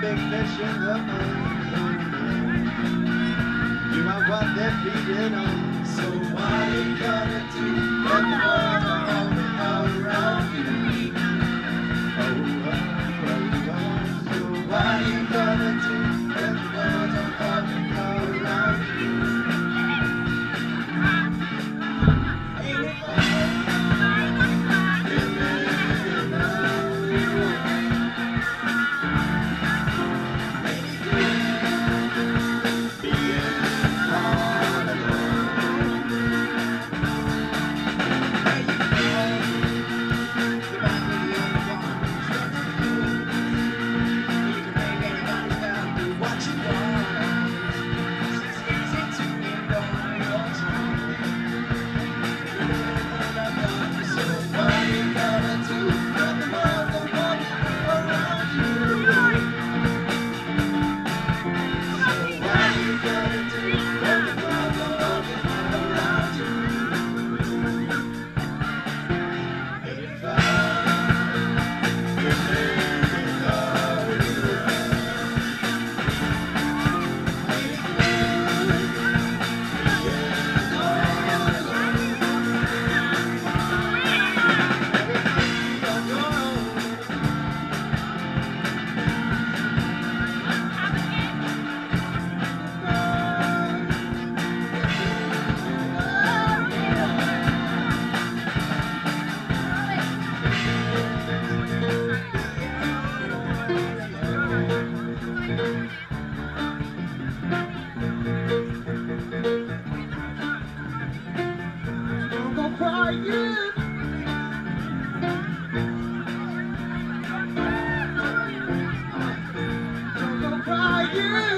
Big fish in the pond. You are what they're feeding on. So what are you gonna do when the world are only around you? Oh, oh, oh, oh. So what are you gonna do when the world are only around you? Yeah.